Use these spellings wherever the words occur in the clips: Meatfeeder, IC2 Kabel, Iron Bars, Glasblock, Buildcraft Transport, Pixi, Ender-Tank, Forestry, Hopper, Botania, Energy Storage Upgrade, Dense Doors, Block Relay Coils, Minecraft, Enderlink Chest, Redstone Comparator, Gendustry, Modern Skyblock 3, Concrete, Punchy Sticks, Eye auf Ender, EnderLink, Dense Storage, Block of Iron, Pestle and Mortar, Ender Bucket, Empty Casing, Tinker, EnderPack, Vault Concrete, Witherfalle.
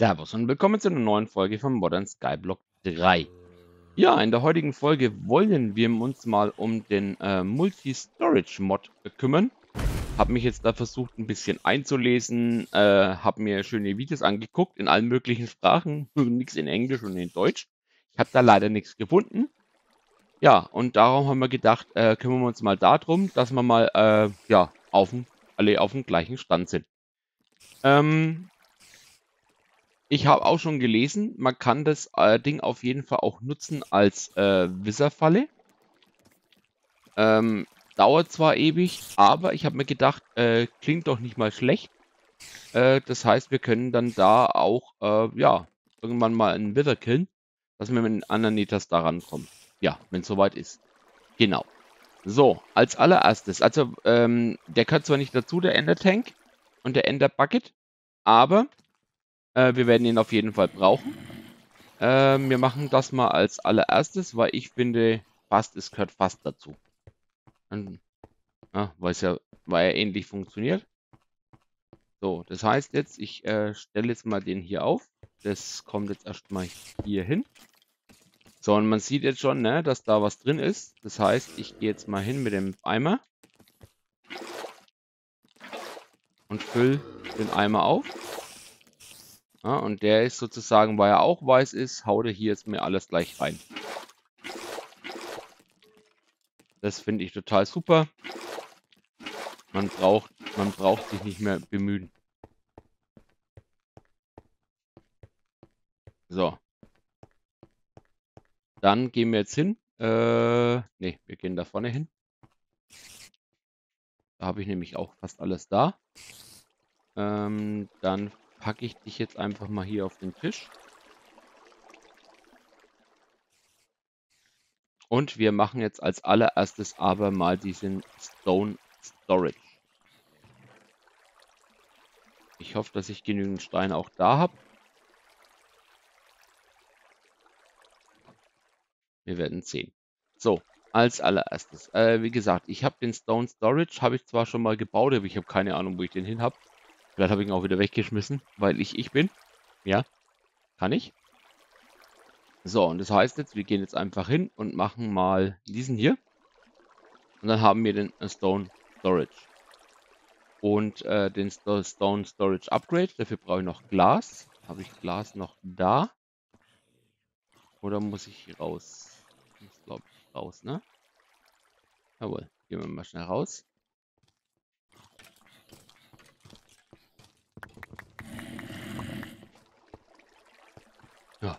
Servus und willkommen zu einer neuen Folge von Modern Skyblock 3. Ja, in der heutigen Folge wollen wir uns mal um den Multi-Storage-Mod kümmern. Habe mich jetzt da versucht ein bisschen einzulesen, habe mir schöne Videos angeguckt in allen möglichen Sprachen, nichts in Englisch und in Deutsch. Ich habe da leider nichts gefunden. Ja, und darum haben wir gedacht, kümmern wir uns mal darum, dass wir mal ja, alle auf dem gleichen Stand sind. Ich habe auch schon gelesen, man kann das Ding auf jeden Fall auch nutzen als Witherfalle. Dauert zwar ewig, aber ich habe mir gedacht, klingt doch nicht mal schlecht. Das heißt, wir können dann da auch ja, irgendwann mal einen Wither killen, dass wir mit den anderen Netas da rankommen. Ja, wenn es soweit ist. Genau. So, als allererstes. Also, der gehört zwar nicht dazu, der Ender-Tank und der Ender Bucket, aber wir werden ihn auf jeden Fall brauchen. Wir machen das mal als allererstes, weil ich finde, fast, es gehört fast dazu. Weil er ähnlich funktioniert. So, das heißt jetzt, ich stelle jetzt mal den hier auf. Das kommt jetzt erstmal hier hin. So, und man sieht jetzt schon, ne, dass da was drin ist. Das heißt, ich gehe jetzt mal hin mit dem Eimer. Und fülle den Eimer auf. Ja, und der ist sozusagen, weil er auch weiß ist, haut er hier jetzt mir alles gleich rein. Das finde ich total super. Man braucht sich nicht mehr bemühen. So. Dann gehen wir jetzt hin. Wir gehen da vorne hin. Da habe ich nämlich auch fast alles da. Dann packe ich dich jetzt einfach mal hier auf den Tisch. Und wir machen jetzt als allererstes aber mal diesen Stone Storage. Ich hoffe, dass ich genügend Steine auch da habe. Wir werden sehen. So, als allererstes. Wie gesagt, ich habe den Stone Storage, habe ich zwar schon mal gebaut, aber ich habe keine Ahnung, wo ich den hin habe. Vielleicht habe ich ihn auch wieder weggeschmissen, weil ich bin. Ja, kann ich. So, und das heißt jetzt, wir gehen jetzt einfach hin und machen mal diesen hier. Und dann haben wir den Stone Storage. Und den Stone Storage Upgrade, dafür brauche ich noch Glas. Habe ich Glas noch da? Oder muss ich raus? Ich glaube, raus, ne? Jawohl, gehen wir mal schnell raus. Ja,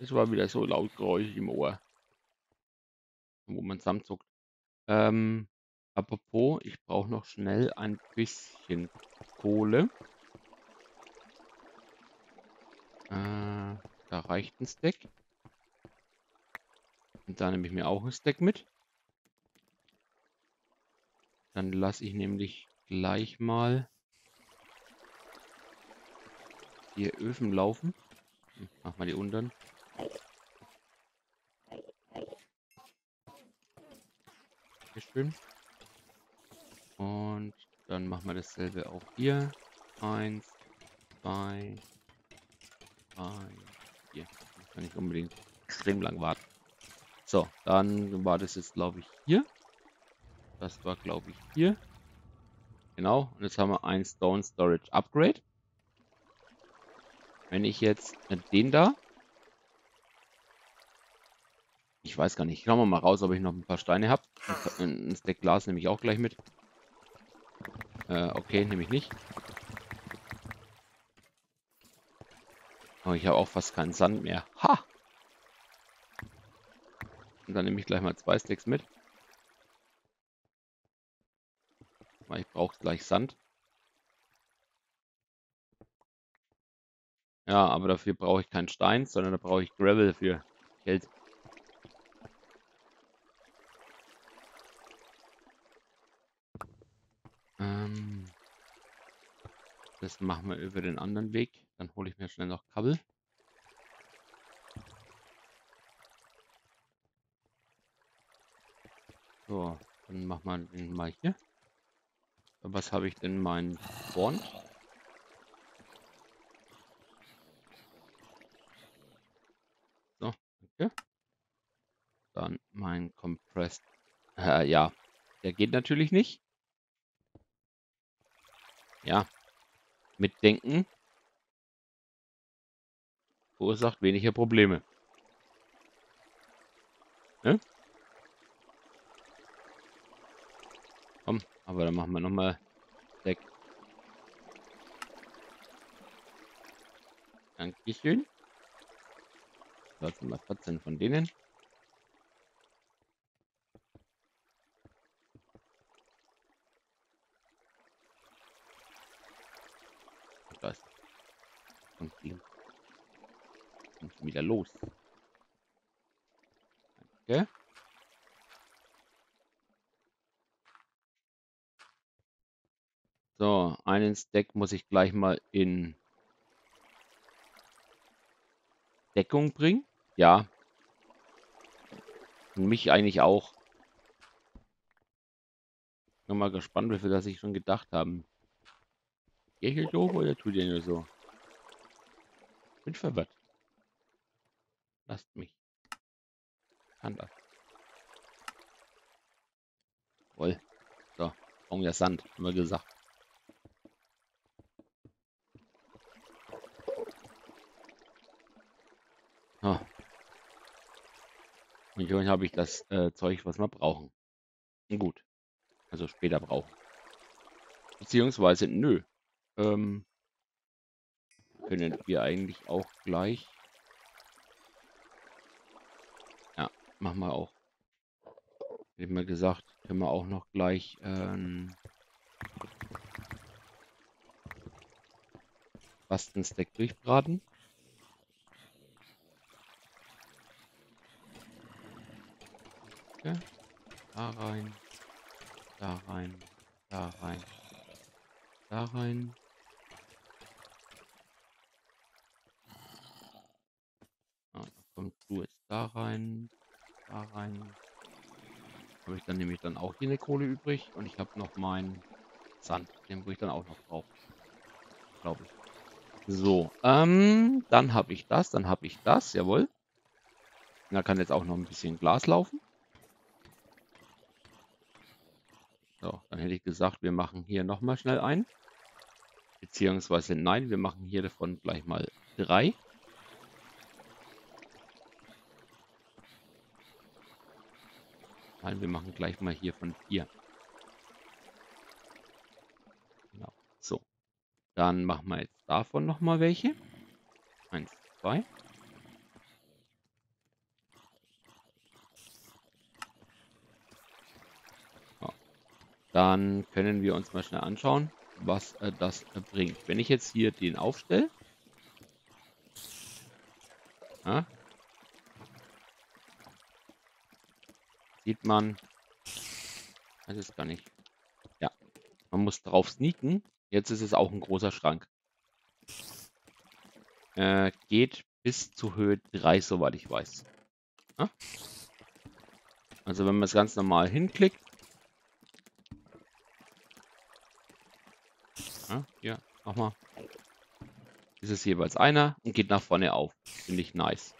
das war wieder so laut Geräusch im Ohr, wo man zusammenzuckt. Apropos, ich brauche noch schnell ein bisschen Kohle. Da reicht ein Stack. Und da nehme ich mir auch ein Stack mit. Dann lasse ich nämlich gleich mal hier Öfen laufen. Mach mal die unteren. Sehr schön. Und dann machen wir dasselbe auch hier. 1, 2, 3, 4. Ich kann nicht unbedingt extrem lang warten. So, dann war das jetzt, glaube ich, hier. Das war, glaube ich, hier. Genau, und jetzt haben wir ein Stone Storage Upgrade. Wenn ich jetzt den da... Ich weiß gar nicht. Schauen wir mal raus, ob ich noch ein paar Steine habe. Ein Stack Glas nehme ich auch gleich mit. Okay, nehme ich nicht. Oh, ich habe auch fast keinen Sand mehr. Ha! Und dann nehme ich gleich mal 2 Stacks mit. Weil ich brauche gleich Sand. Ja, aber dafür brauche ich keinen Stein, sondern da brauche ich Gravel für Geld. Das machen wir über den anderen Weg. Dann hole ich mir schnell noch Kabel. So, dann machen wir den mal hier. Was habe ich denn? Mein Bond. Mein Compressed. Ja. Der geht natürlich nicht. Ja. Mitdenken. Verursacht weniger Probleme. Ne? Komm, aber dann machen wir nochmal weg. Dankeschön. Da sind wir 14 von denen. Da ist und wieder los. Danke. So, einen Stack muss ich gleich mal in Deckung bringen. Ja. Und mich eigentlich auch. Bin mal gespannt, wie viel das ich schon gedacht haben. Geh ich euch doof oder tut ihr nur so? Bin verwirrt. Lasst mich. Kann das. Voll. So, brauchen wir Sand, haben wir gesagt. Oh. Und hier habe ich das Zeug, was wir brauchen. Gut. Also später brauchen. Beziehungsweise, nö. Können wir eigentlich auch gleich. Ja, machen wir auch. Ich habe mir gesagt, können wir auch noch gleich. Bastenstack durchbraten. Da rein, da rein, da rein, da rein. Ah, da kommt du jetzt da rein, da rein. Habe ich dann nämlich dann auch hier eine Kohle übrig und ich habe noch meinen Sand, den wo ich dann auch noch brauche, glaube ich. So, dann habe ich das, jawohl. Da kann jetzt auch noch ein bisschen Glas laufen. So, dann hätte ich gesagt, wir machen hier nochmal schnell ein. Beziehungsweise nein, wir machen hier davon gleich mal 3. Nein, wir machen gleich mal hier von 4. Genau, so. Dann machen wir jetzt davon nochmal welche. 1, 2. Dann können wir uns mal schnell anschauen, was das bringt. Wenn ich jetzt hier den aufstelle. Ja, sieht man. Das ist gar nicht. Ja, man muss drauf sneaken. Jetzt ist es auch ein großer Schrank. Geht bis zur Höhe 3, soweit ich weiß. Ja? Also wenn man es ganz normal hinklickt. Ja, nochmal. Ist es jeweils einer und geht nach vorne auf. Finde ich nice.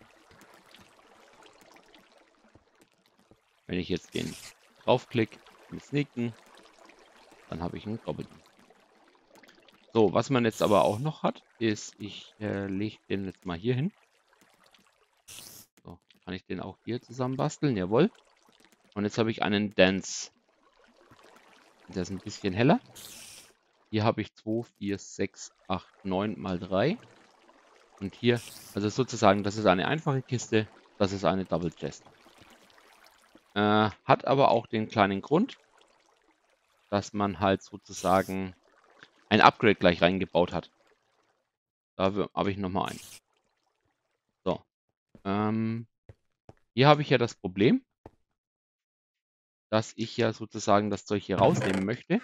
Wenn ich jetzt den draufklicke mit Sneaken, dann habe ich einen doppelten. So, was man jetzt aber auch noch hat, ist, ich lege den jetzt mal hier hin. So, kann ich den auch hier zusammen basteln? Jawohl. Und jetzt habe ich einen Dense. Der ist ein bisschen heller. Hier habe ich 2, 4, 6, 8, 9 mal 3. Und hier, also sozusagen, das ist eine einfache Kiste, das ist eine Double Chest. Hat aber auch den kleinen Grund, dass man halt sozusagen ein Upgrade gleich reingebaut hat. Dafür habe ich nochmal eins. So. Hier habe ich ja das Problem, dass ich ja sozusagen das Zeug hier rausnehmen möchte.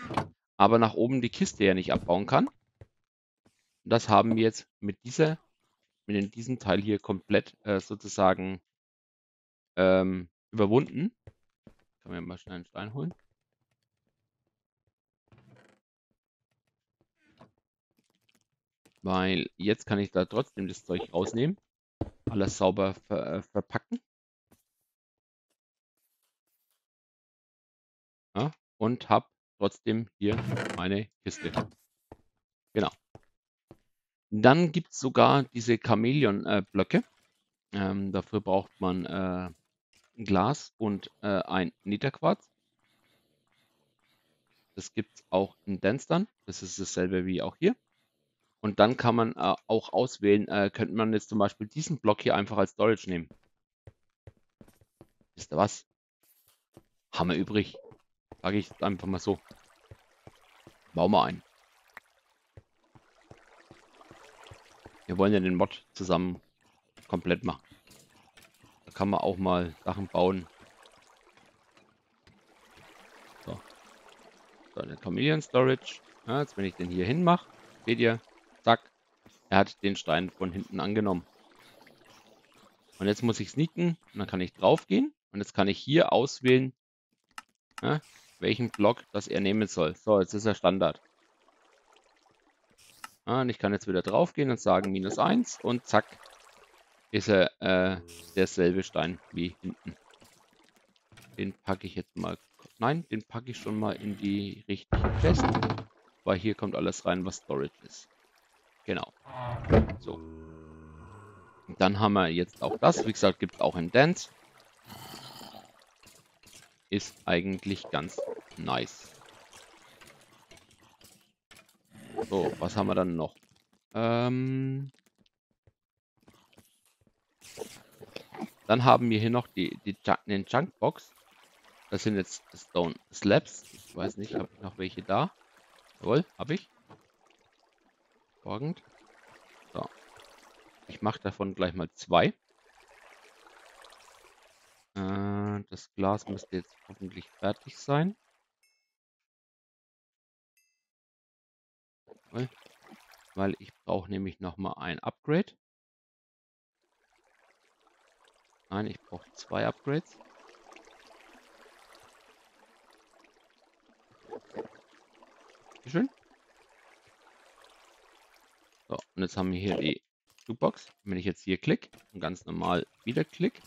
Aber nach oben die Kiste ja nicht abbauen kann. Das haben wir jetzt mit diesem Teil hier komplett sozusagen überwunden. Können wir mal schnell einen Stein holen. Weil jetzt kann ich da trotzdem das Zeug rausnehmen. Alles sauber verpacken. Ja, und habe trotzdem hier meine Kiste. Genau. Dann gibt es sogar diese Chameleon-Blöcke. Dafür braucht man Glas und ein Niterquarz. Das gibt es auch in Dense dann. Das ist dasselbe wie auch hier. Und dann kann man auch auswählen, könnte man jetzt zum Beispiel diesen Block hier einfach als Storage nehmen. Wisst ihr was? Haben wir übrig. Sage ich einfach mal so. Bauen wir ein. Wir wollen ja den Mod zusammen komplett machen. Da kann man auch mal Sachen bauen. So. So, eine Chameleon Storage. Ja, jetzt wenn ich den hier hin mache, seht ihr, zack, er hat den Stein von hinten angenommen. Und jetzt muss ich sneaken und dann kann ich drauf gehen und jetzt kann ich hier auswählen, ja, welchen Block das er nehmen soll. So, jetzt ist er Standard. Ja, und ich kann jetzt wieder drauf gehen und sagen -1 und zack, ist er derselbe Stein wie hinten. Den packe ich jetzt mal, nein, den packe ich schon mal in die richtige Chest, weil hier kommt alles rein, was Storage ist. Genau. So. Und dann haben wir jetzt auch das, wie gesagt, gibt es auch in Dense. Ist eigentlich ganz nice. So, was haben wir dann noch? Dann haben wir hier noch den Junk Box. Das sind jetzt Stone Slabs. Ich weiß nicht, habe ich noch welche da? Jawohl, habe ich. Morgend. So. Ich mache davon gleich mal 2. Das Glas müsste jetzt hoffentlich fertig sein. Weil ich brauche nämlich nochmal ein Upgrade. Nein, ich brauche 2 Upgrades. Schön. So, und jetzt haben wir hier die Toolbox. Wenn ich jetzt hier klicke und ganz normal wieder klicke,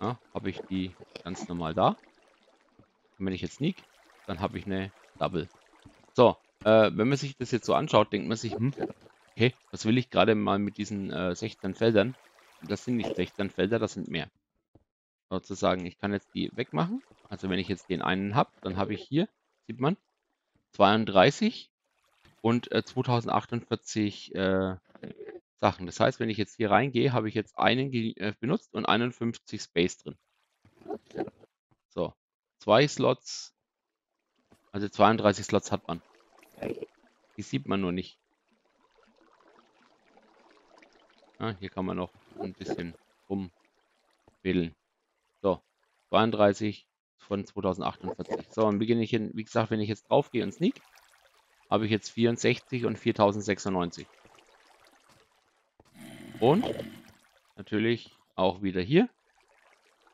ja, habe ich die ganz normal da. Und wenn ich jetzt sneak, dann habe ich eine Double. So, wenn man sich das jetzt so anschaut, denkt man sich, okay, was will ich gerade mal mit diesen 16 Feldern? Das sind nicht 16 Felder, das sind mehr. Sozusagen, ich kann jetzt die wegmachen. Also wenn ich jetzt den einen habe, dann habe ich hier, sieht man, 32 und 2048 Sachen. Das heißt, wenn ich jetzt hier reingehe, habe ich jetzt einen benutzt und 51 Space drin. So, 2 Slots, also 32 Slots hat man. Die sieht man nur nicht. Ja, hier kann man noch ein bisschen rumwählen. So, 32 von 2048. So, und beginne ich hin, wie gesagt, wenn ich jetzt drauf gehe und sneak, habe ich jetzt 64 und 4096. Und natürlich auch wieder hier.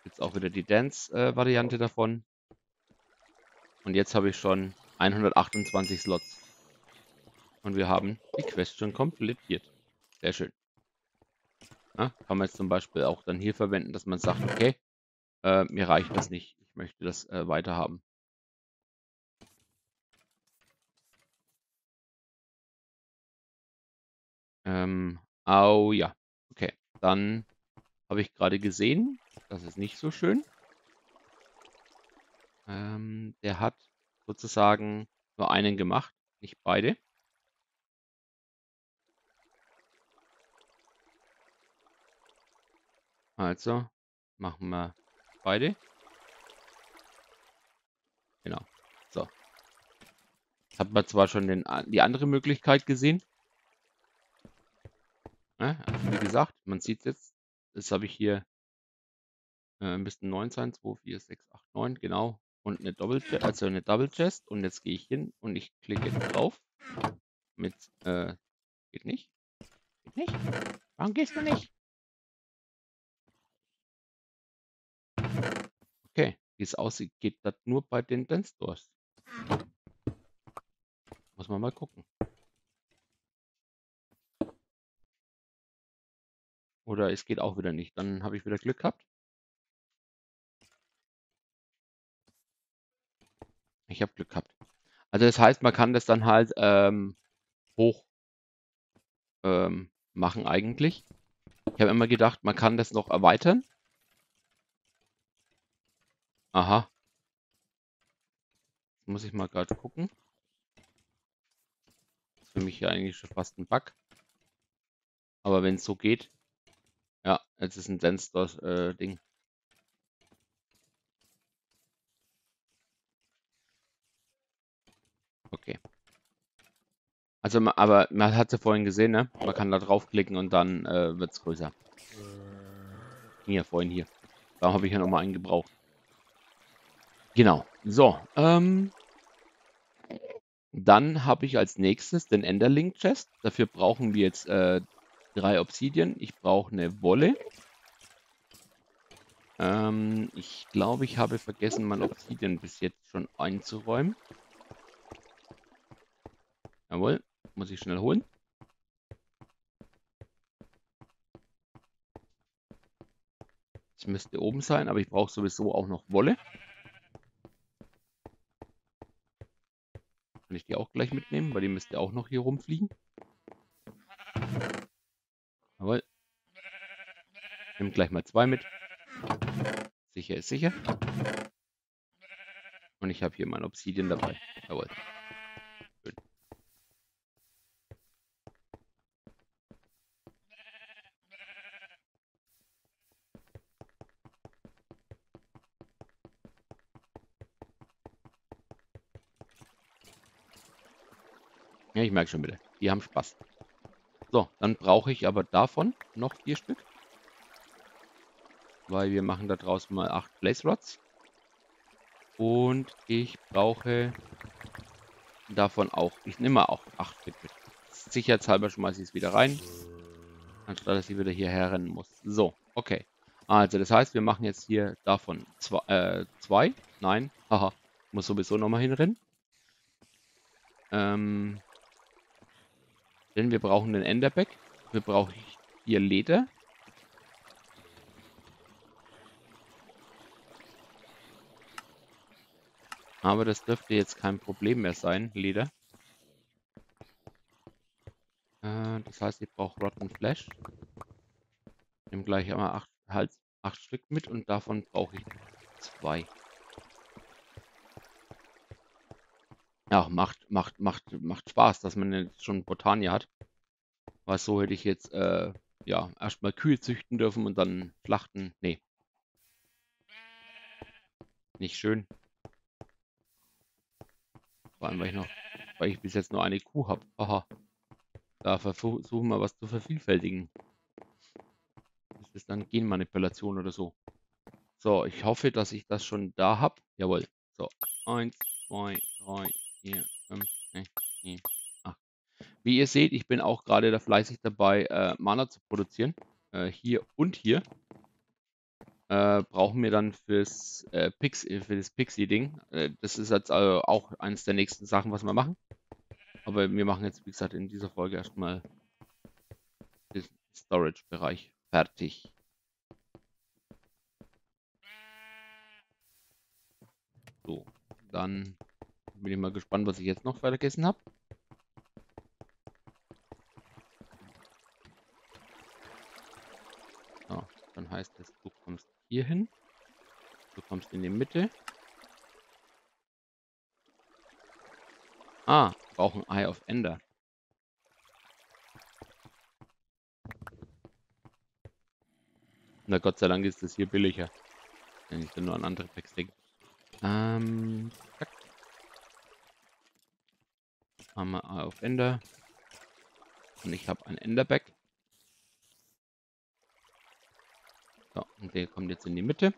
Jetzt auch wieder die Dense-Variante davon. Und jetzt habe ich schon 128 Slots. Und wir haben die Quest schon komplettiert. Sehr schön. Ja, kann man jetzt zum Beispiel auch dann hier verwenden, dass man sagt, okay, mir reicht das nicht. Ich möchte das weiter haben. Oh ja, okay. Dann habe ich gerade gesehen, das ist nicht so schön. Der hat sozusagen nur einen gemacht, nicht beide. Also machen wir beide. Genau. So. Jetzt hat man zwar schon die andere Möglichkeit gesehen. Ne? Also wie gesagt, man sieht es jetzt. Das habe ich hier. Müssten 9 sein. 2, 4, 6, 8, 9. Genau. Und eine Double Chest. Und jetzt gehe ich hin und ich klicke drauf. Mit. Geht nicht. Geht nicht. Warum gehst du nicht? Okay, wie es aussieht, geht das nur bei den Dense Doors. Muss man mal gucken. Oder es geht auch wieder nicht. Dann habe ich wieder Glück gehabt. Ich habe Glück gehabt. Also das heißt, man kann das dann halt hoch machen eigentlich. Ich habe immer gedacht, man kann das noch erweitern. Aha. Muss ich mal gerade gucken. Das ist für mich ja eigentlich schon fast ein Bug. Aber wenn es so geht. Ja, jetzt ist ein Dense Doors Ding. Okay. Also, aber man hat ja vorhin gesehen, ne? Man kann da draufklicken und dann wird es größer. Hier, vorhin hier. Da habe ich ja nochmal einen gebraucht. Genau. So. Dann habe ich als nächstes den Enderlink Chest. Dafür brauchen wir jetzt 3 Obsidian. Ich brauche eine Wolle. Ich glaube, ich habe vergessen, mein Obsidian bis jetzt schon einzuräumen. Jawohl. Muss ich schnell holen. Das müsste oben sein, aber ich brauche sowieso auch noch Wolle. Kann ich die auch gleich mitnehmen, weil die müsste auch noch hier rumfliegen. Jawohl. Nimm gleich mal 2 mit. Sicher ist sicher. Und ich habe hier mein Obsidian dabei. Jawohl. Ja, ich merke schon wieder. Die haben Spaß. So, dann brauche ich aber davon noch 4 Stück. Weil wir machen da draußen mal 8 Blaze Rods. Und ich brauche davon auch. Ich nehme mal auch 8 mit. Sicherheitshalber schmeiße ich es wieder rein. Anstatt dass ich wieder hierher rennen muss. So, okay. Also, das heißt, wir machen jetzt hier davon 2. Nein, haha. Muss sowieso nochmal hinrennen. Denn wir brauchen den Enderpack. Wir brauchen hier Leder. Aber das dürfte jetzt kein Problem mehr sein, Leder. Das heißt, ich brauche Rotten Flesh. Ich nehme gleich einmal 8 Stück mit und davon brauche ich 2. Ja, macht Spaß, dass man jetzt schon Botania hat. Weil so hätte ich jetzt, ja, erstmal Kühe züchten dürfen und dann schlachten. Nee. Nicht schön. Vor allem, weil ich bis jetzt nur eine Kuh habe. Aha. Da versuchen wir was zu vervielfältigen. Das ist dann Genmanipulation oder so. So, ich hoffe, dass ich das schon da habe. Jawohl. So, 1, 2, 3. 4, 5, 6, 7, 8. Wie ihr seht, ich bin auch gerade da fleißig dabei, Mana zu produzieren. Hier und hier. Brauchen wir dann fürs Pixi, für das Pixi-Ding. Das ist jetzt also auch eines der nächsten Sachen, was wir machen. Aber wir machen jetzt, wie gesagt, in dieser Folge erstmal den Storage-Bereich fertig. So, dann bin ich mal gespannt, was ich jetzt noch vergessen habe. So, dann heißt es, du kommst hier hin. Du kommst in die Mitte. Ah, wir brauchen Eye auf Ender. Na Gott sei Dank ist das hier billiger. Wenn ich dann nur an andere Packs denke. Zack. Haben wir Eye auf Ender. Und ich habe ein Enderback. So, und der kommt jetzt in die Mitte.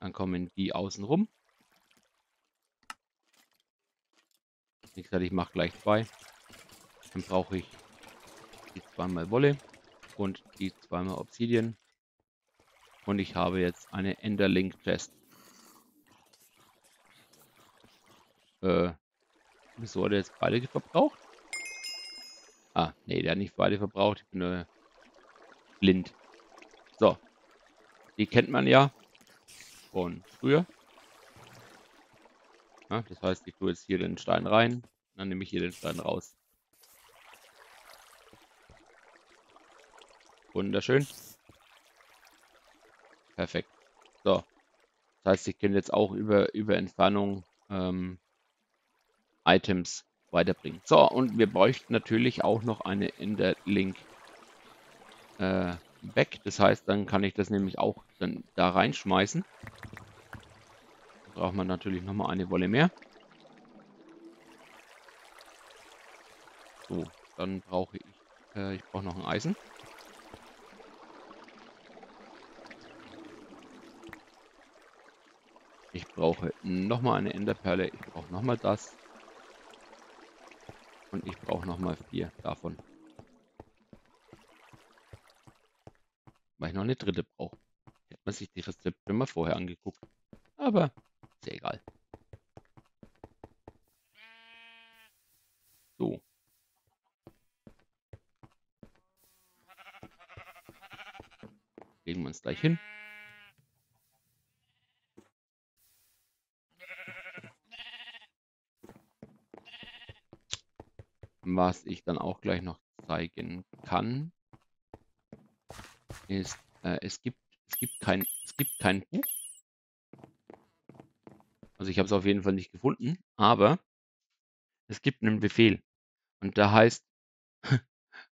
Dann kommen die außen rum. Wie gesagt, ich mache gleich 2. Dann brauche ich die 2 mal Wolle und die 2 mal Obsidian. Und ich habe jetzt eine Enderlink Chest. Wieso hat er jetzt beide verbraucht? Ah, nee, der hat nicht beide verbraucht. Ich bin nur blind. So. Die kennt man ja von früher. Ja, das heißt, ich tue jetzt hier den Stein rein und dann nehme ich hier den Stein raus. Wunderschön. Perfekt. So. Das heißt, ich kann jetzt auch über Entfernung Items weiterbringen. So, und wir bräuchten natürlich auch noch eine Enderlink Back. Das heißt, dann kann ich das nämlich auch dann da reinschmeißen. Da braucht man natürlich nochmal eine Wolle mehr. So, dann brauche ich brauche noch ein Eisen. Ich brauche nochmal eine Enderperle, ich brauche nochmal das. Und ich brauche nochmal 4 davon. Weil ich noch eine dritte brauche. Hätte man sich die Rezepte mal vorher angeguckt. Aber ist ja egal. So. Legen wir uns gleich hin. Was ich dann auch gleich noch zeigen kann, ist, es gibt kein Buch. Also ich habe es auf jeden Fall nicht gefunden, aber es gibt einen Befehl. Und da heißt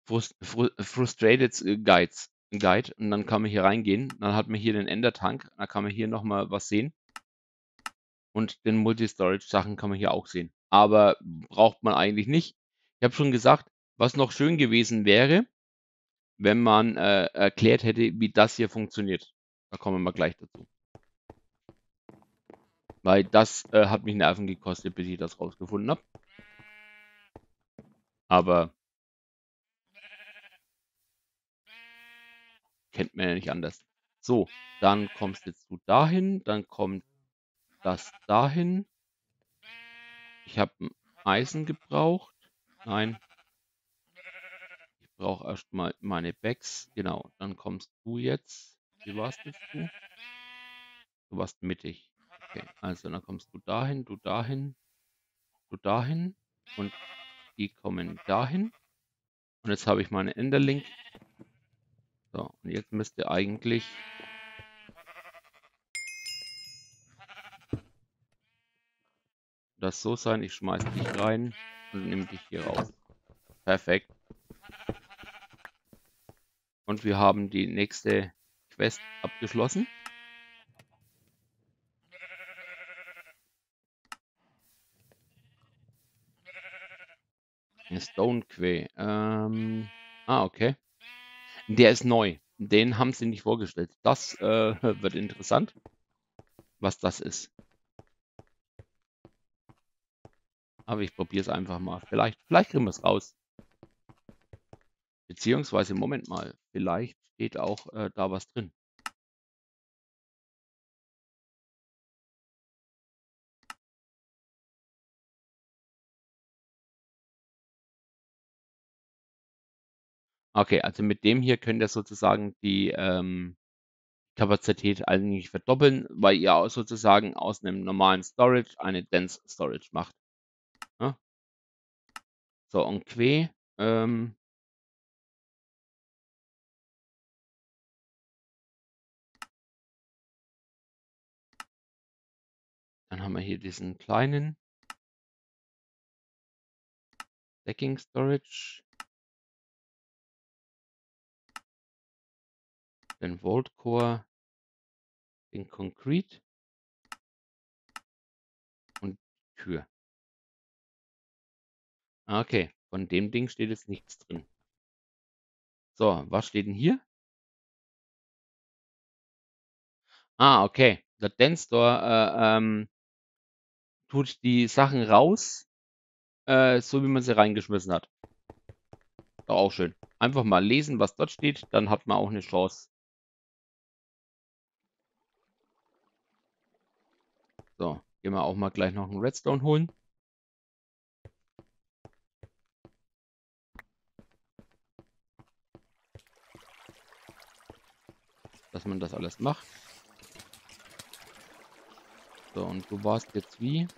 Frustrated Guides, Guide. Und dann kann man hier reingehen. Dann hat man hier den Ender-Tank. Da kann man hier nochmal was sehen. Und den Multi-Storage-Sachen kann man hier auch sehen. Aber braucht man eigentlich nicht. Ich habe schon gesagt, was noch schön gewesen wäre, wenn man erklärt hätte, wie das hier funktioniert. Da kommen wir mal gleich dazu. Weil das hat mich Nerven gekostet, bis ich das rausgefunden habe. Aber kennt man ja nicht anders. So, dann kommst jetzt du dahin, dann kommt das dahin. Ich habe ein Eisen gebraucht. Nein. Ich brauche erstmal meine Bags. Genau, dann kommst du jetzt. Wie warst du? Du warst mittig. Okay, also dann kommst du dahin, du dahin, du dahin und die kommen dahin. Und jetzt habe ich meine Enderlink. So, und jetzt müsste eigentlich das so sein. Ich schmeiße dich rein. Und nimm dich hier raus. Perfekt. Und wir haben die nächste Quest abgeschlossen. Stone Quay. Okay. Der ist neu. Den haben sie nicht vorgestellt. Das wird interessant, was das ist. Aber ich probiere es einfach mal. Vielleicht kriegen wir es raus. Beziehungsweise, Moment mal, vielleicht steht auch da was drin. Okay, also mit dem hier könnt ihr sozusagen die Kapazität eigentlich verdoppeln, weil ihr auch sozusagen aus einem normalen Storage eine Dense Storage macht. So, und Quay. Dann haben wir hier diesen kleinen Stacking Storage. Den Vault Core. Den Concrete. Und die Tür. Okay, von dem Ding steht jetzt nichts drin. So, was steht denn hier? Okay. Der Dense Door tut die Sachen raus, so wie man sie reingeschmissen hat. Doch auch schön. Einfach mal lesen, was dort steht, dann hat man auch eine Chance. So, gehen wir auch mal gleich noch einen Redstone holen. Dass man das alles macht. So, und du warst jetzt wie?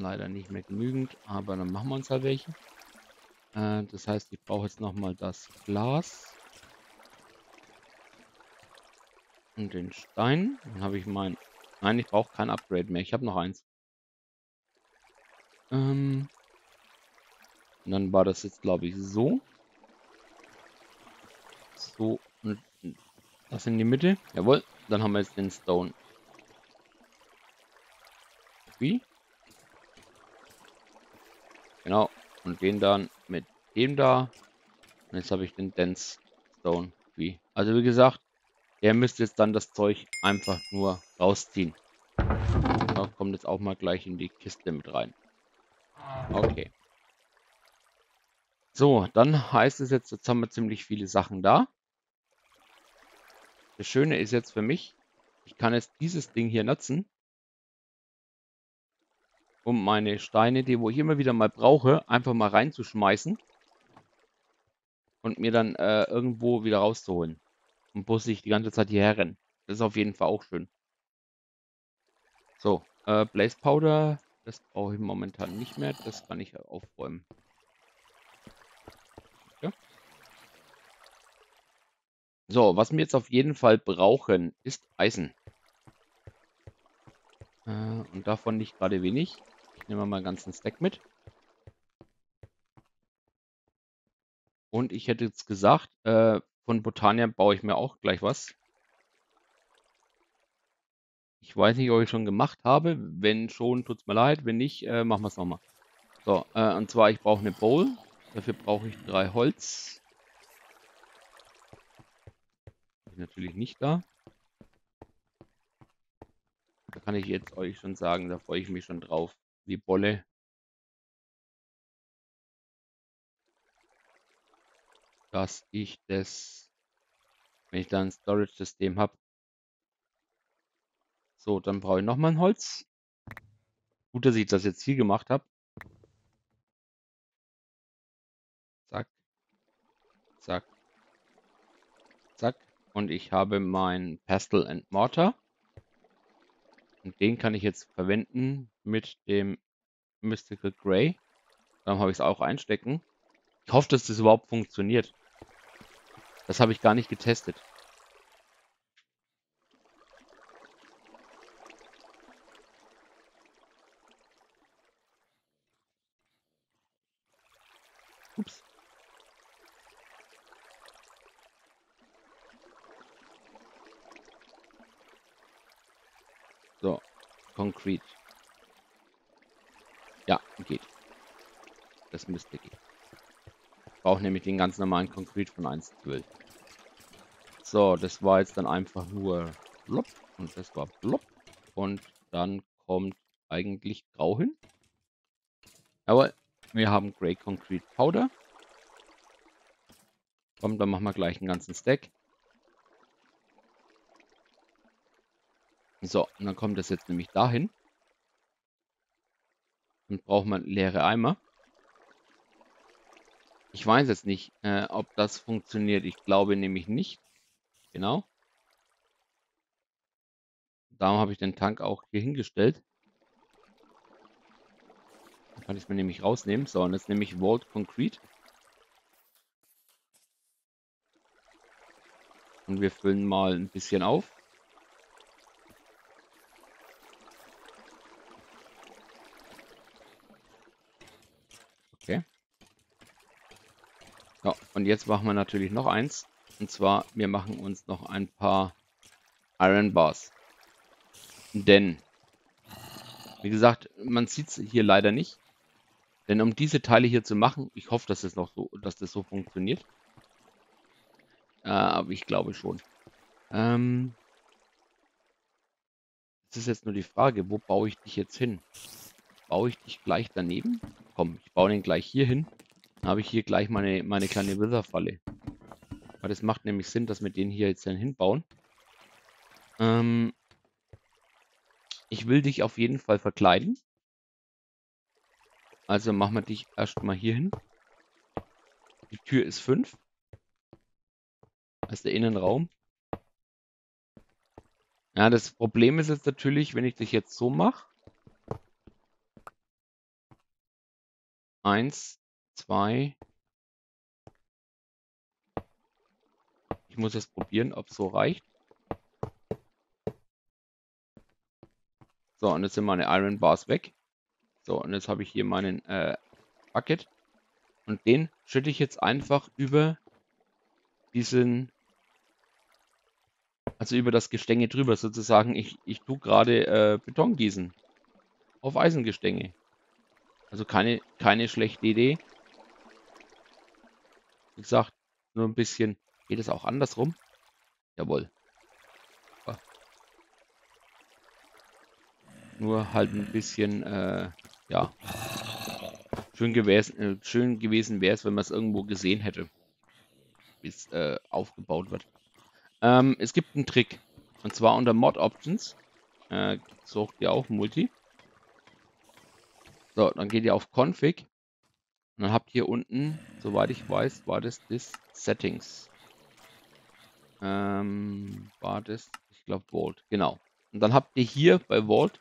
leider nicht mehr genügend, aber dann machen wir uns halt welche. Das heißt, ich brauche jetzt nochmal das Glas und den Stein. Dann habe ich mein... Nein, ich brauche kein Upgrade mehr. Ich habe noch eins. Und dann war das jetzt, glaube ich, so. So, und das in die Mitte. Jawohl, dann haben wir jetzt den Stone. Wie? Genau, und den dann mit dem da. Und jetzt habe ich den Dense Stone. Wie? Also wie gesagt, der müsste jetzt dann das Zeug einfach nur rausziehen. Da kommt jetzt auch mal gleich in die Kiste mit rein. Okay. So, dann heißt es jetzt, jetzt haben wir ziemlich viele Sachen da. Das Schöne ist jetzt für mich, ich kann jetzt dieses Ding hier nutzen, um meine Steine, die wo ich immer wieder mal brauche, einfach mal reinzuschmeißen und mir dann irgendwo wieder rauszuholen. Und muss ich die ganze Zeit hierher rennen. Das ist auf jeden Fall auch schön. So, Blaze Powder, das brauche ich momentan nicht mehr. Das kann ich aufräumen. Ja. So, was wir jetzt auf jeden Fall brauchen, ist Eisen. Und davon nicht gerade wenig. Ich nehme mal einen ganzen Stack mit. Und ich hätte jetzt gesagt, von Botania baue ich mir auch gleich was. Ich weiß nicht, ob ich schon gemacht habe. Wenn schon, tut es mir leid. Wenn nicht, machen wir es nochmal. So, und zwar, ich brauche eine Bowl. Dafür brauche ich 3 Holz. Ist natürlich nicht da. Da kann ich jetzt euch schon sagen, da freue ich mich schon drauf. Die Bolle. Dass ich das, wenn ich da ein Storage-System habe. So, dann brauche ich nochmal ein Holz. Gut, dass ich das jetzt hier gemacht habe. Zack. Zack. Zack. Und ich habe mein Pestle and Mortar. Und den kann ich jetzt verwenden mit dem Mystical Grey. Dann habe ich es auch einstecken. Ich hoffe, dass das überhaupt funktioniert. Das habe ich gar nicht getestet. Ups. So, Concrete. Ja, geht. Das müsste gehen. Ich brauche nämlich den ganz normalen Concrete von 1:12. So, das war jetzt dann einfach nur blopp und das war blopp. Und dann kommt eigentlich grau hin. Aber wir haben Gray Concrete Powder. Komm, dann machen wir gleich einen ganzen Stack. So, und dann kommt das jetzt nämlich dahin. Dann braucht man leere Eimer. Ich weiß jetzt nicht, ob das funktioniert. Ich glaube nämlich nicht. Genau. Darum habe ich den Tank auch hier hingestellt. Dann kann ich es mir nämlich rausnehmen. So, und jetzt nehme ich Vault Concrete. Und wir füllen mal ein bisschen auf. Ja, und jetzt machen wir natürlich noch eins. Und zwar, wir machen uns noch ein paar Iron Bars. Denn, wie gesagt, man sieht es hier leider nicht. Denn um diese Teile hier zu machen, ich hoffe, dass es noch so, dass das so funktioniert. Aber ich glaube schon. Es ist jetzt nur die Frage, wo baue ich dich jetzt hin? Baue ich dich gleich daneben? Komm, ich baue den gleich hier hin. Habe ich hier gleich meine kleine Witherfalle. Weil das macht nämlich Sinn, dass wir den hier jetzt dann hinbauen. Ich will dich auf jeden Fall verkleiden. Also machen wir dich erstmal hier hin. Die Tür ist 5. Das ist der Innenraum. Ja, das Problem ist jetzt natürlich, wenn ich dich jetzt so mache. Eins, zwei. Ich muss jetzt probieren, ob es so reicht. So, und jetzt sind meine Iron Bars weg. So, und jetzt habe ich hier meinen Bucket. Und den schütte ich jetzt einfach über diesen, also über das Gestänge drüber sozusagen. Ich tue gerade Beton gießen auf Eisengestänge. Also keine schlechte Idee. Wie gesagt, nur ein bisschen. Geht es auch andersrum? Jawohl. Ah. Nur halt ein bisschen, ja. Schön gewesen wäre es, wenn man es irgendwo gesehen hätte, wie es aufgebaut wird. Es gibt einen Trick. Und zwar unter Mod Options. Sucht ihr auch Multi. So, dann geht ihr auf Config und dann habt ihr unten, soweit ich weiß, war das Settings. War das, ich glaube, Vault, genau. Und dann habt ihr hier bei Vault,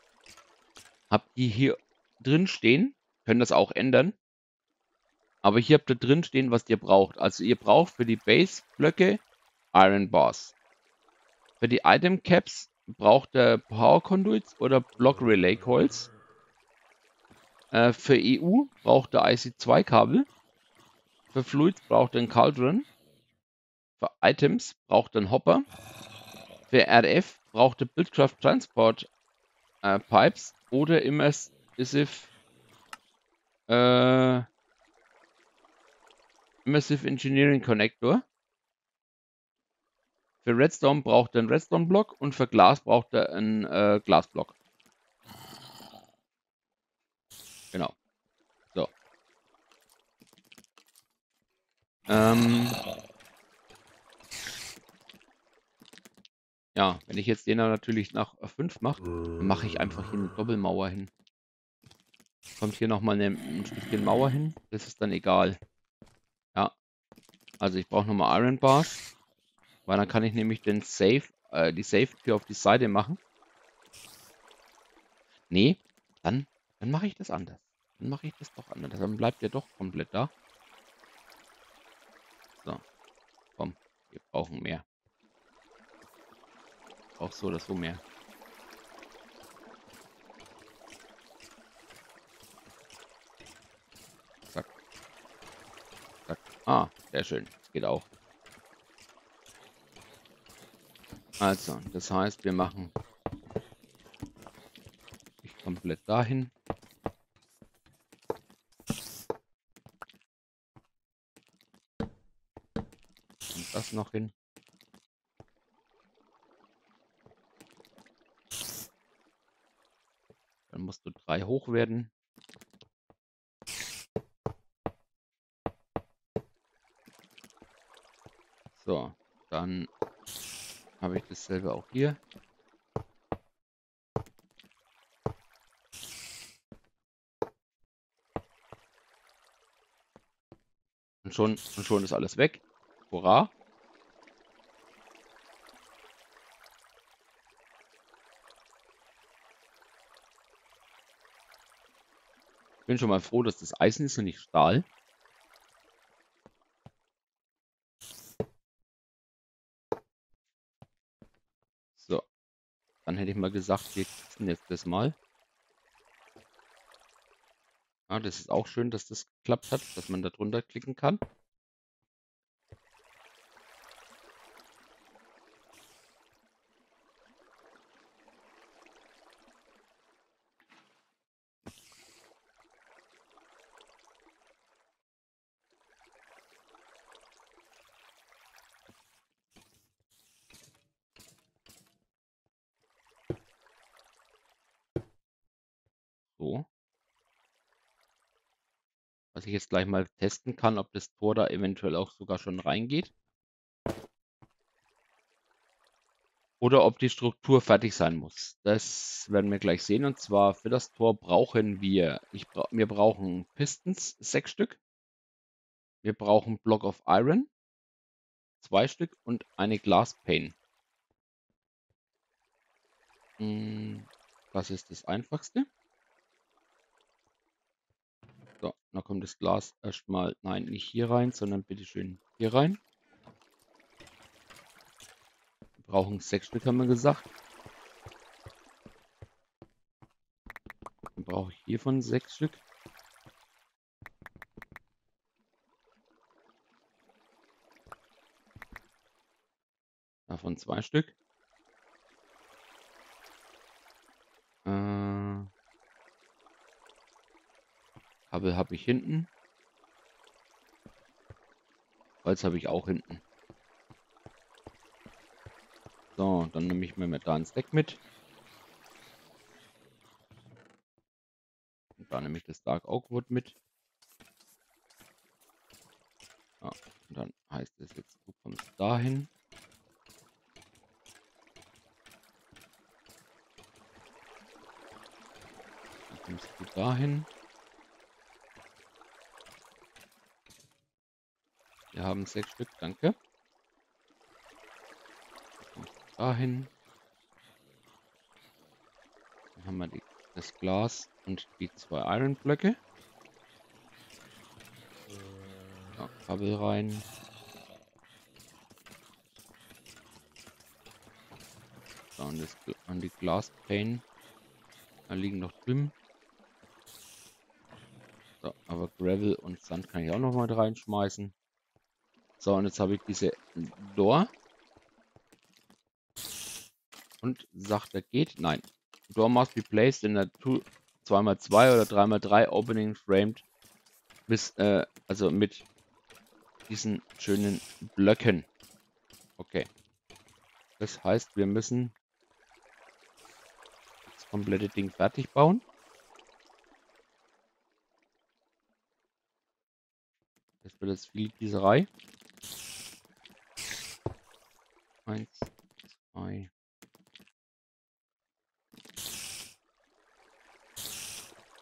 habt ihr hier drin stehen, könnt das auch ändern, aber hier habt ihr drin stehen, was ihr braucht. Also ihr braucht für die Base-Blöcke Iron Bars. Für die Item-Caps braucht ihr Power Conduits oder Block Relay Coils. Für EU braucht der IC2 Kabel. Für Fluids braucht er einen Cauldron. Für Items braucht er einen Hopper. Für RF braucht er Buildcraft Transport Pipes oder Immersive Engineering Connector. Für Redstone braucht er einen Redstone Block und für Glas braucht er einen Glasblock. Genau. So. Ja, wenn ich jetzt den dann natürlich nach 5 mache, mache ich einfach hier eine Doppelmauer hin. Kommt hier nochmal ein Stückchen Mauer hin, das ist dann egal. Ja. Also ich brauche nochmal Iron Bars, weil dann kann ich nämlich den Safe, die Safe-Tür auf die Seite machen. Nee, dann mache ich das anders. Dann mache ich das doch anders. Dann bleibt der doch komplett da. So. Komm. Wir brauchen mehr. Auch so oder so mehr. Zack. Zack. Ah, sehr schön. Geht auch. Also, das heißt, wir machen ich komplett dahin. Das noch hin. Dann musst du 3 hoch werden. So, dann habe ich dasselbe auch hier. Und schon ist alles weg. Hurra! Bin schon mal froh, dass das Eisen ist und nicht Stahl. So. Dann hätte ich mal gesagt, wir testen jetzt das mal. Ah, das ist auch schön, dass das geklappt hat, dass man da drunter klicken kann. Was ich jetzt gleich mal testen kann, ob das Tor da eventuell auch sogar schon reingeht. Oder ob die Struktur fertig sein muss. Das werden wir gleich sehen. Und zwar für das Tor brauchen wir, wir brauchen Pistons, 6 Stück. Wir brauchen Block of Iron, 2 Stück und eine Glaspane. Das ist das Einfachste. So, Da kommt das Glas erstmal, nein, nicht hier rein, sondern bitteschön hier rein. Wir brauchen 6 Stück, haben wir gesagt. Dann brauche ich hiervon 6 Stück. Davon 2 Stück. Kabel habe ich hinten. Holz habe ich auch hinten. So, dann nehme ich mir da ein Stack mit. Und da nehme ich das Dark Oakwood mit. Ja, und dann heißt es jetzt, du kommst dahin. Du kommst dahin. Wir haben 6 Stück, danke. Und dahin. Dann haben wir das Glas und die 2 Iron-Blöcke. Ja, Kabel rein. Da und das an die Glaspane. Da liegen noch drüben. So, aber Gravel und Sand kann ich auch noch mal reinschmeißen. So, und jetzt habe ich diese Door. Und sagt, er geht. Nein. Door must be placed in a 2x2 oder 3x3 opening framed. Bis, also mit diesen schönen Blöcken. Okay. Das heißt, wir müssen das komplette Ding fertig bauen. Das wird jetzt viel Gießerei. 1, 2.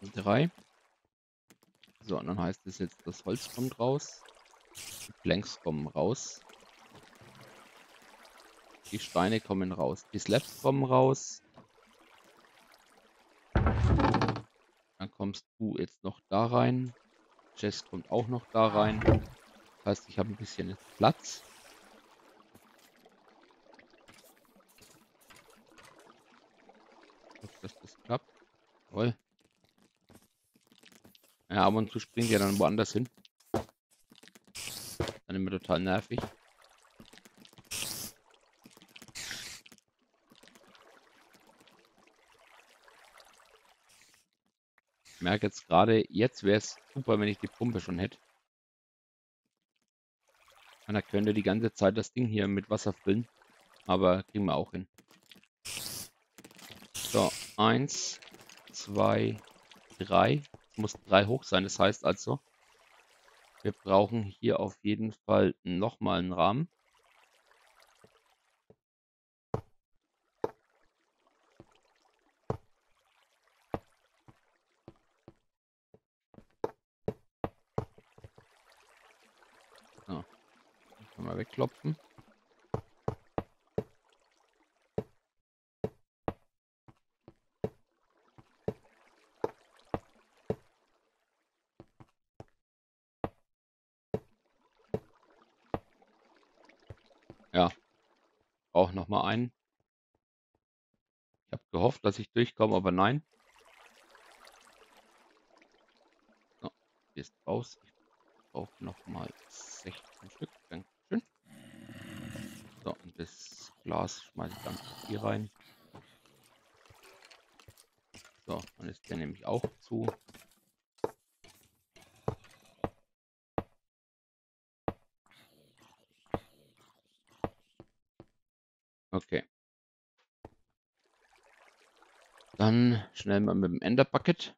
Und 3. So, und dann heißt es jetzt, das Holz kommt raus. Die Planks kommen raus. Die Steine kommen raus. Die Slabs kommen raus. Dann kommst du jetzt noch da rein. Chest kommt auch noch da rein. Das heißt, ich habe ein bisschen Platz. Dass das klappt. Toll. Ja, ab und zu springt ja dann woanders hin. Dann immer total nervig. Ich merke jetzt gerade, jetzt wäre es super, wenn ich die Pumpe schon hätte. Und da könnte die ganze Zeit das Ding hier mit Wasser füllen. Aber kriegen wir auch hin. So, 1, 2, 3. Muss 3 hoch sein, das heißt also, wir brauchen hier auf jeden Fall nochmal einen Rahmen. So, kann man wegklopfen. Auch noch mal einen. Ich habe gehofft, dass ich durchkomme, aber nein. So, hier ist raus. Ich brauche noch mal 16 Stück. Dankeschön. So, und das Glas schmeiße ich dann hier rein. So, dann ist der nämlich auch zu. Okay. Dann schnell mal mit dem Ender Bucket.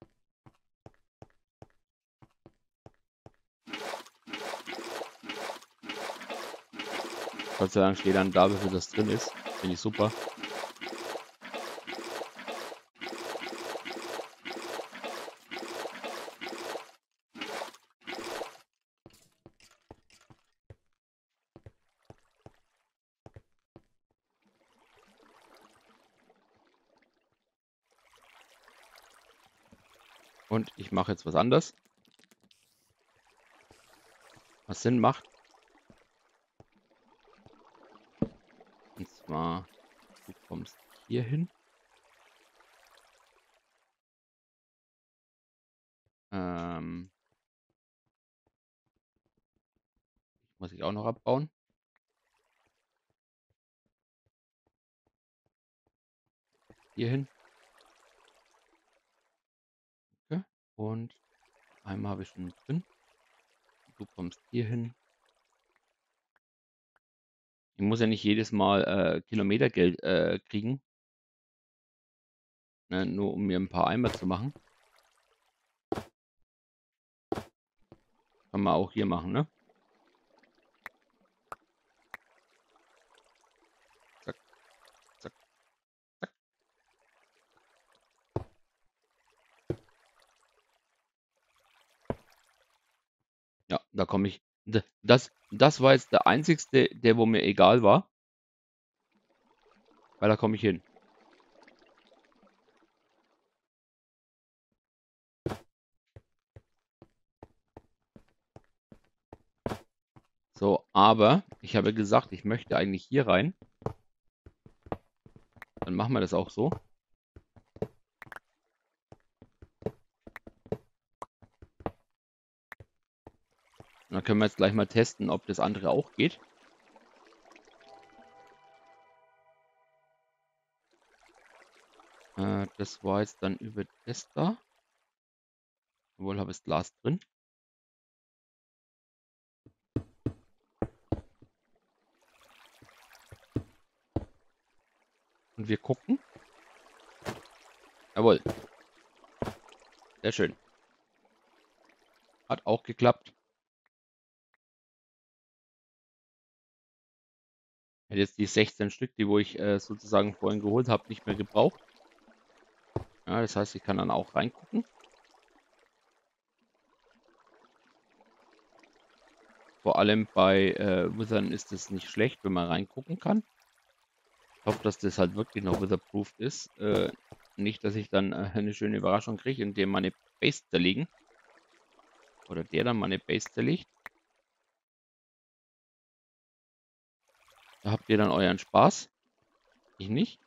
Gott sei Dank steht dann da, wofür das drin ist. Finde ich super. Und ich mache jetzt was anderes. was Sinn macht. Und zwar, du kommst hier hin. Muss ich auch noch abbauen. Hier hin. Okay. Und einmal habe ich schon drin. Du kommst hier hin. Ich muss ja nicht jedes Mal Kilometergeld kriegen. Ne, nur um mir ein paar Eimer zu machen. Kann man auch hier machen, ne? Zack, zack, zack. Ja, da komme ich. Das war jetzt der einzigste, der wo mir egal war. Weil da komme ich hin. So, aber ich habe gesagt, ich möchte eigentlich hier rein. Dann machen wir das auch so. Und dann können wir jetzt gleich mal testen, ob das andere auch geht. Das war jetzt dann über das da. Obwohl habe ich das Glas drin. Und wir gucken. Jawohl. Sehr schön. Hat auch geklappt. Hätte jetzt die 16 Stück, die wo ich sozusagen vorhin geholt habe, nicht mehr gebraucht. Ja, das heißt, ich kann dann auch reingucken. Vor allem bei Withern ist es nicht schlecht, wenn man reingucken kann. Ich hoffe, dass das halt wirklich noch witherproofed ist. Nicht, dass ich dann eine schöne Überraschung kriege, indem meine Base zerlegen. Oder der dann meine Base zerlegt. Da habt ihr dann euren Spaß. Ich nicht.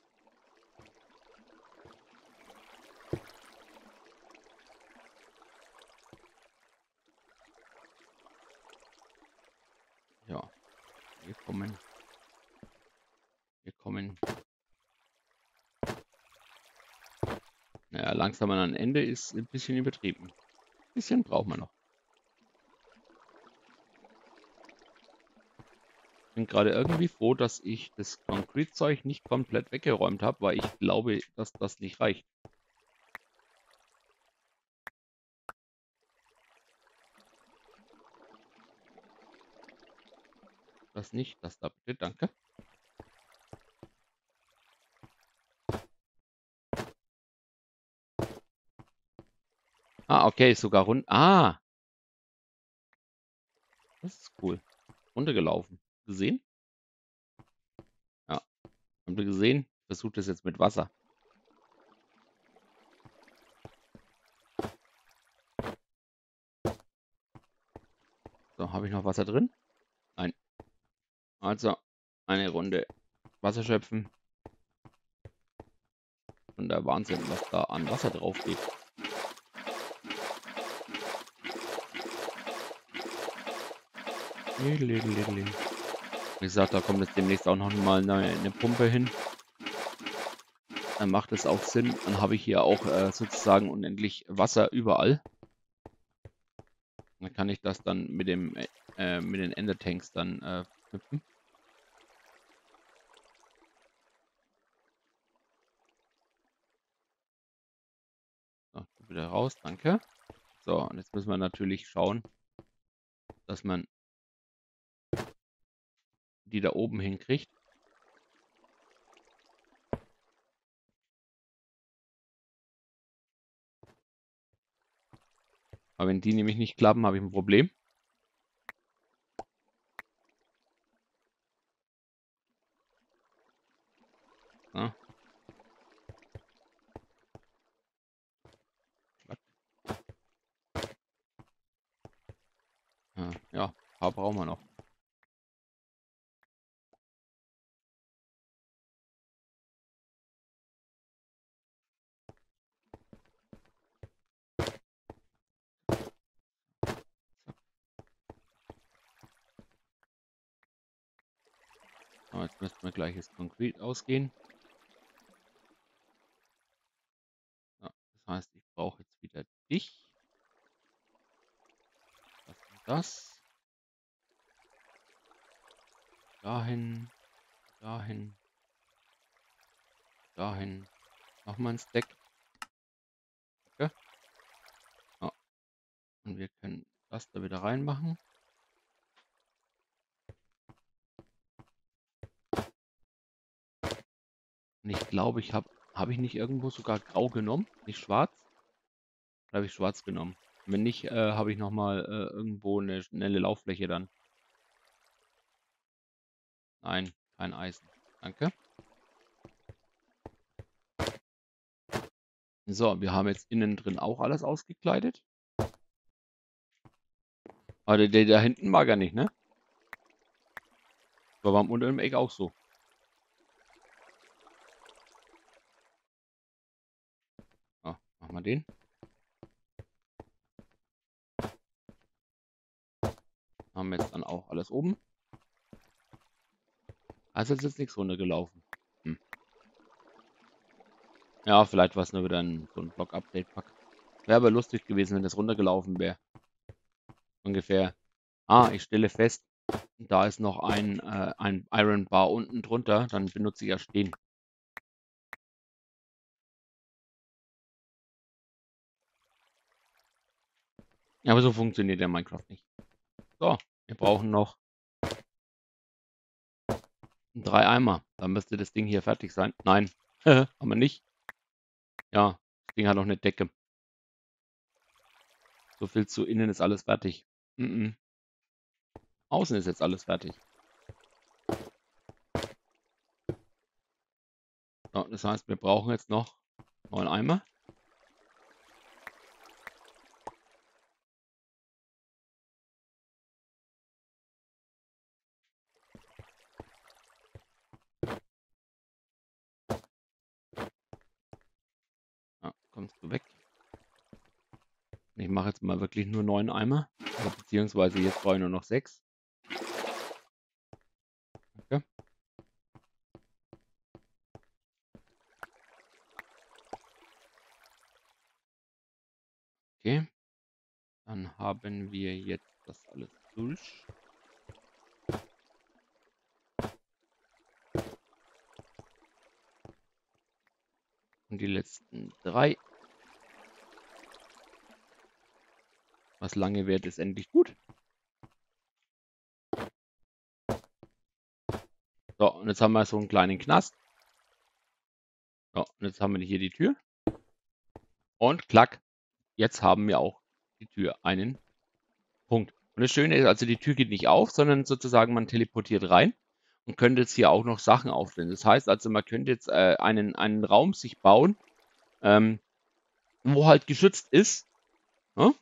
Ja, wir kommen. Naja, langsam an ein Ende ist ein bisschen übertrieben. Ein bisschen braucht man noch. Ich bin gerade irgendwie froh, dass ich das Concrete-Zeug nicht komplett weggeräumt habe, weil ich glaube, dass das nicht reicht. Das nicht, das da bitte, danke. Ah, okay, sogar rund. Ah! Das ist cool. Runtergelaufen. Gesehen? Ja. Habt ihr gesehen? Ich versuche das jetzt mit Wasser. So, habe ich noch Wasser drin? Nein. Also, eine Runde Wasser schöpfen. Und der Wahnsinn, was da an Wasser drauf geht. Wie gesagt, da kommt jetzt demnächst auch noch mal eine Pumpe hin. Dann macht es auch Sinn. Dann habe ich hier auch sozusagen unendlich Wasser überall. Dann kann ich das dann mit den Ender-Tanks dann knüpfen. So, wieder raus, danke. So, und jetzt müssen wir natürlich schauen, dass man die da oben hinkriegt. Aber wenn die nämlich nicht klappen, habe ich ein Problem. So. Ja, Aber brauchen wir noch. So, jetzt müssen wir gleich das Concrete ausgehen. So, das heißt, ich brauche jetzt wieder dich. Das und das. Dahin, dahin, dahin. Nochmal ein Stack. Okay. So. Und wir können das da wieder reinmachen. Und ich glaube, ich habe ich nicht irgendwo sogar grau genommen, nicht schwarz? Oder habe ich schwarz genommen? Wenn nicht, habe ich nochmal irgendwo eine schnelle Lauffläche dann. Nein, kein Eisen. Danke. So, wir haben jetzt innen drin auch alles ausgekleidet. Aber der da hinten war gar nicht, ne? Aber war am unteren Eck auch so. Machen wir den. Haben wir jetzt dann auch alles oben. Also ist jetzt nichts runtergelaufen. Hm. Ja, vielleicht war es nur wieder so ein Block-Update-Pack. Wäre aber lustig gewesen, wenn das runtergelaufen wäre. Ungefähr. Ah, ich stelle fest, da ist noch ein Iron Bar unten drunter. Dann benutze ich ja stehen. Aber so funktioniert der Minecraft nicht. So, wir brauchen noch 3 Eimer. Dann müsste das Ding hier fertig sein. Nein, haben wir nicht. Ja, das Ding hat noch eine Decke. So viel zu innen ist alles fertig. Außen ist jetzt alles fertig. So, das heißt, wir brauchen jetzt noch 9 Eimer. Kommst du weg. Ich mache jetzt mal wirklich nur 9 Eimer. Beziehungsweise jetzt brauche ich nur noch 6. Okay. Okay. Dann haben wir jetzt das alles durch. Und die letzten 3. Was lange währt, ist endlich gut. So, und jetzt haben wir so einen kleinen Knast. So, und jetzt haben wir hier die Tür. Und klack, jetzt haben wir auch die Tür einen Punkt. Und das Schöne ist, also die Tür geht nicht auf, sondern sozusagen man teleportiert rein. Und könnte jetzt hier auch noch Sachen aufstellen. Das heißt also, man könnte jetzt einen Raum sich bauen, wo halt geschützt ist. Ne?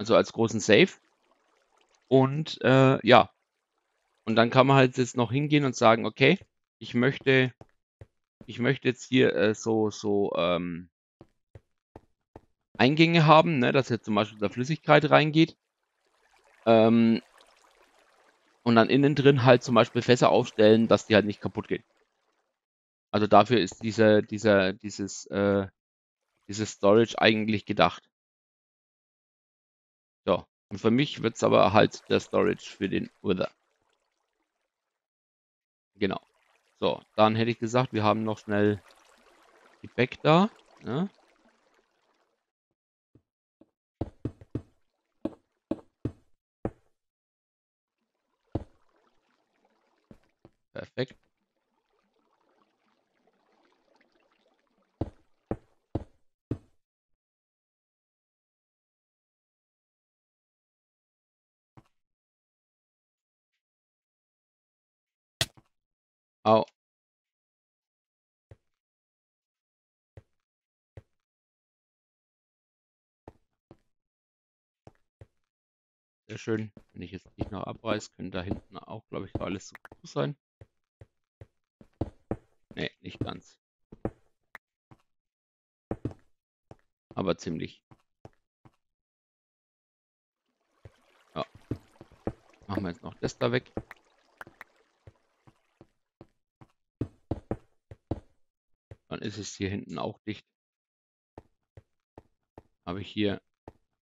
Also als großen Safe. Und ja. Und dann kann man halt jetzt noch hingehen und sagen, okay, ich möchte jetzt hier so Eingänge haben, ne? Dass jetzt zum Beispiel da Flüssigkeit reingeht. Und dann innen drin halt zum Beispiel Fässer aufstellen, dass die halt nicht kaputt gehen. Also dafür ist dieses Storage eigentlich gedacht. So, und für mich wird es aber halt der Storage für den Wither. Genau. So, dann hätte ich gesagt, wir haben noch schnell die Back da. Ne? Perfekt. Au. Sehr schön. Wenn ich jetzt nicht noch abreiß, könnte da hinten auch, glaube ich, alles so gut sein. Ne, nicht ganz. Aber ziemlich. Ja. Machen wir jetzt noch das da weg. Dann ist es hier hinten auch dicht. Habe ich hier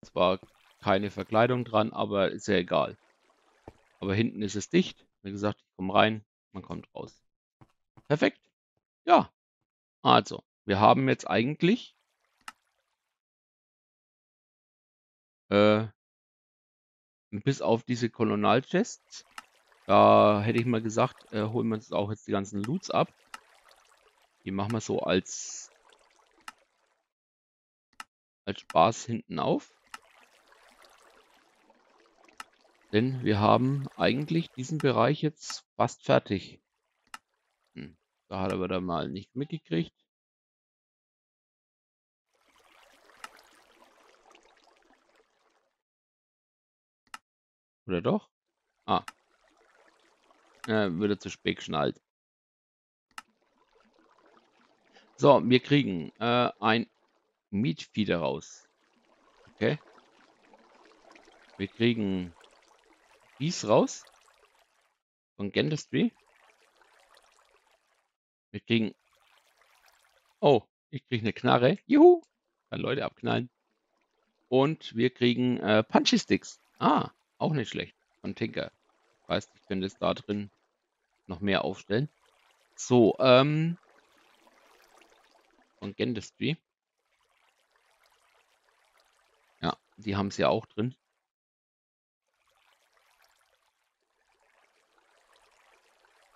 zwar keine Verkleidung dran, aber ist ja egal. Aber hinten ist es dicht. Wie gesagt, ich komme rein, man kommt raus. Perfekt. Ja. Also, wir haben jetzt eigentlich bis auf diese Kolonial-Chests, da hätte ich mal gesagt, holen wir uns auch jetzt die ganzen Loots ab. Die machen wir so als Spaß hinten auf. Denn wir haben eigentlich diesen Bereich jetzt fast fertig. Da hat aber da mal nicht mitgekriegt. Oder doch? Ah. Würde zu spät geschnallt. So, wir kriegen ein Meatfeeder raus. Okay. Wir kriegen dies raus. Von Gendustry. Wir kriegen... Oh, ich kriege eine Knarre. Juhu! Kann Leute abknallen. Und wir kriegen Punchy Sticks. Ah, auch nicht schlecht. Von Tinker. Das heißt, ich könnte es da drin noch mehr aufstellen. So, und Gendustry. Ja, die haben es ja auch drin.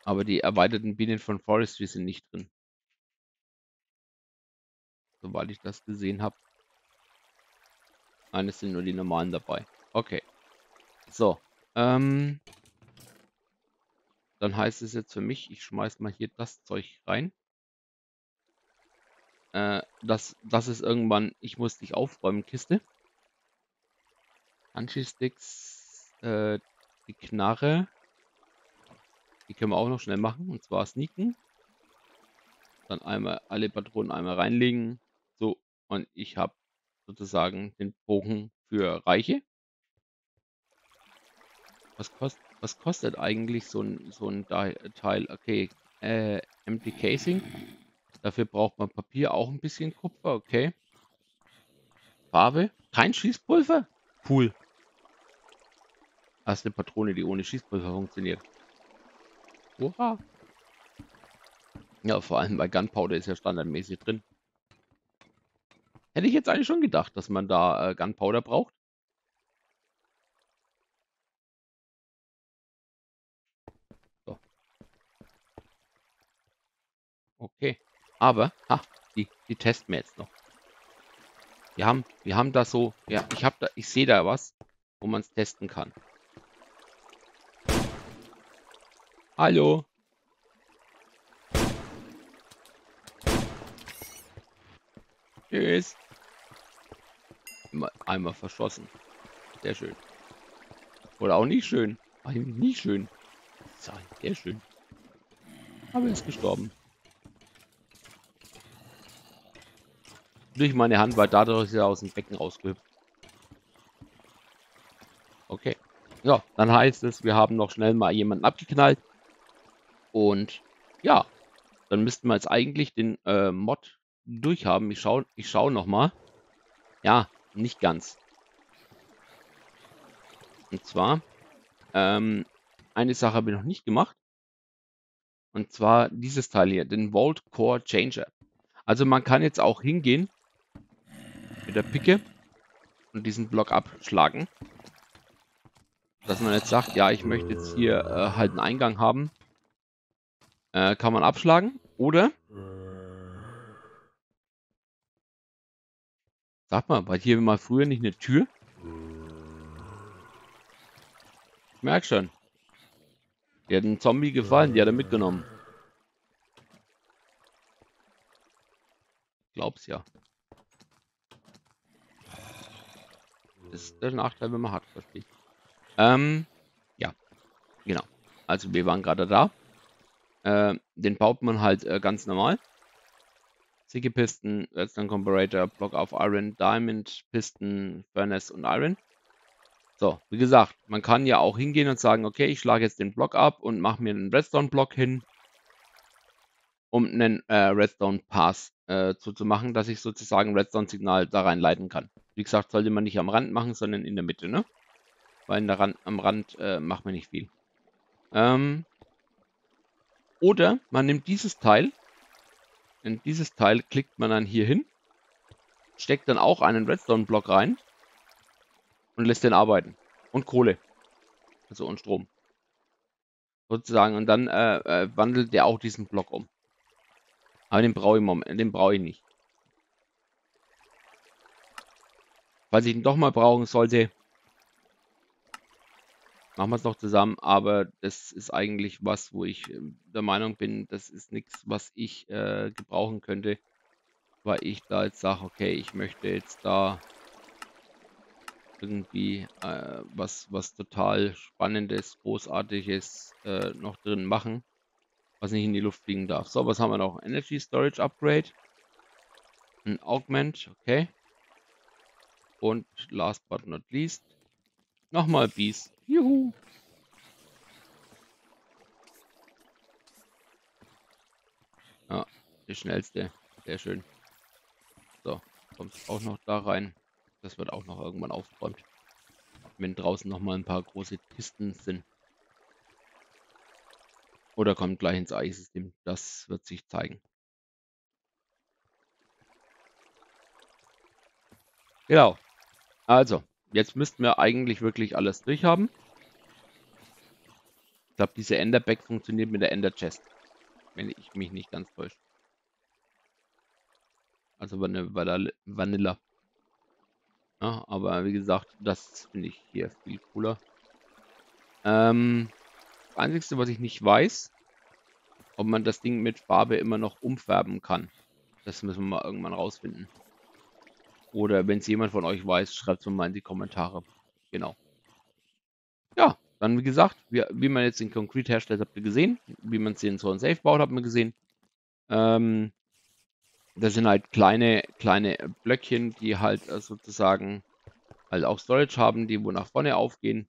Aber die erweiterten Bienen von Forestry sind nicht drin. Soweit ich das gesehen habe. Nein, es sind nur die normalen dabei. Okay. So. Dann heißt es jetzt für mich, ich schmeiß mal hier das Zeug rein. Das ist irgendwann, ich muss dich aufräumen, Kiste. Punchy-Sticks, die Knarre. Die können wir auch noch schnell machen, und zwar sneaken. Dann einmal alle Patronen einmal reinlegen. So, und ich habe sozusagen den Bogen für Reiche. Was kostet eigentlich so ein Teil? Okay, Empty Casing. Dafür braucht man Papier, auch ein bisschen Kupfer, okay. Farbe, kein Schießpulver? Cool. Das ist eine Patrone, die ohne Schießpulver funktioniert. Oha. Ja, vor allem bei Gunpowder ist ja standardmäßig drin. Hätte ich jetzt eigentlich schon gedacht, dass man da Gunpowder braucht. So. Okay. Aber, die testen wir jetzt noch. Wir haben da so, ja, ich sehe da was, wo man es testen kann. Hallo. Tschüss. Einmal verschossen. Sehr schön. Oder auch nicht schön. Nicht schön. Sehr schön. Aber er ist gestorben. Durch meine Hand, weil dadurch ist er aus dem Becken rausgehüpft. Okay. So, dann heißt es, wir haben noch schnell mal jemanden abgeknallt. Und ja, dann müssten wir jetzt eigentlich den Mod durchhaben. Ich schau nochmal. Ja, nicht ganz. Und zwar, eine Sache habe ich noch nicht gemacht. Und zwar dieses Teil hier, den Vault Core Changer. Also man kann jetzt auch hingehen mit der Picke und diesen Block abschlagen. Dass man jetzt sagt, ja, ich möchte jetzt hier halt einen Eingang haben. Kann man abschlagen. Oder... Sag mal, war hier mal früher nicht eine Tür? Ich merke schon. Die hat einen Zombie gefallen, die hat er mitgenommen. Ich glaub's ja. Das ist der Nachteil, wenn man hart versteht. Ja, genau. Also wir waren gerade da. Den baut man halt ganz normal. Ziggy-Pisten, Redstone Comparator, Block of Iron, Diamond, Pisten, Furnace und Iron. So, wie gesagt, man kann ja auch hingehen und sagen, okay, ich schlage jetzt den Block ab und mache mir einen Redstone-Block hin, um einen Redstone-Pass zuzumachen, dass ich sozusagen Redstone-Signal da reinleiten kann. Wie gesagt, sollte man nicht am Rand machen, sondern in der Mitte, ne? Weil am Rand macht man nicht viel. Oder man nimmt dieses Teil. In dieses Teil klickt man dann hier hin, steckt dann auch einen Redstone-Block rein und lässt den arbeiten. Und Kohle. Also und Strom. Sozusagen. Und dann wandelt der auch diesen Block um. Aber den brauche ich im Moment, den brauche ich nicht. Falls ich ihn doch mal brauchen sollte, machen wir es noch zusammen, aber das ist eigentlich was, wo ich der Meinung bin, das ist nichts, was ich gebrauchen könnte, weil ich da jetzt sage, okay, ich möchte jetzt da irgendwie was total Spannendes, Großartiges noch drin machen, was nicht in die Luft fliegen darf. So, was haben wir noch? Energy Storage Upgrade, ein Augment, okay. Und last but not least, nochmal Beast. Juhu. Ja, die schnellste. Sehr schön. So, kommt auch noch da rein. Das wird auch noch irgendwann aufgeräumt. Wenn draußen nochmal ein paar große Kisten sind. Oder kommt gleich ins AI-System. Das wird sich zeigen. Genau. Also. Jetzt müssten wir eigentlich wirklich alles durch haben. Ich glaube, diese Enderback funktioniert mit der Ender Chest. Wenn ich mich nicht ganz täusche. Also Vanilla. Ja, aber wie gesagt, das finde ich hier viel cooler. Das Einzige, was ich nicht weiß, ob man das Ding mit Farbe immer noch umfärben kann. Das müssen wir mal irgendwann rausfinden. Oder wenn es jemand von euch weiß, schreibt es mir mal in die Kommentare. Genau. Ja, dann wie gesagt, wie man jetzt den Concrete herstellt, habt ihr gesehen. Wie man es in so ein Safe baut, habt ihr gesehen. Das sind halt kleine Blöckchen, die halt sozusagen halt auch Storage haben, die wo nach vorne aufgehen.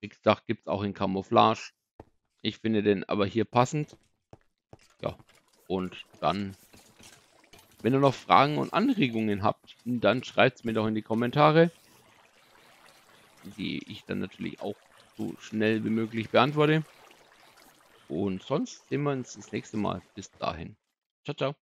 Wie gesagt, gibt es auch in Camouflage. Ich finde den aber hier passend. Ja, und dann... Wenn ihr noch Fragen und Anregungen habt, dann schreibt es mir doch in die Kommentare, die ich dann natürlich auch so schnell wie möglich beantworte. Und sonst sehen wir uns das nächste Mal. Bis dahin. Ciao, ciao.